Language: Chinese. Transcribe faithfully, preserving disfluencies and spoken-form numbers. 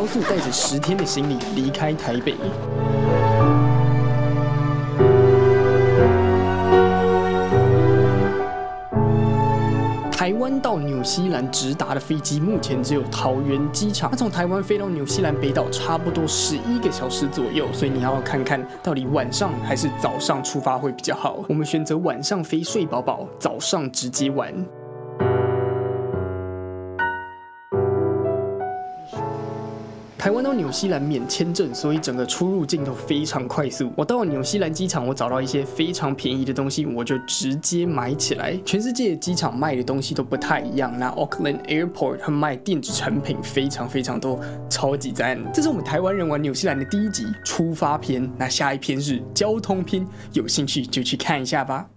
高速带着十天的行李离开台北。 台湾到纽西兰直达的飞机目前只有桃园机场。那从台湾飞到纽西兰北岛差不多十一个小时左右，所以你要看看到底晚上还是早上出发会比较好。我们选择晚上飞睡饱饱，早上直接玩。台湾到纽西兰免签证，所以整个出入境都非常快速。我到纽西兰机场，我找到一些非常便宜的东西，我就直接买起来。全世界的机场卖的东西都不太一样，那 Auckland Airport 它卖电子产品非常非常多，超级赞。这是我们台湾人玩纽西兰的第一集出发篇，那下一篇是交通篇，有兴趣就去看一下吧。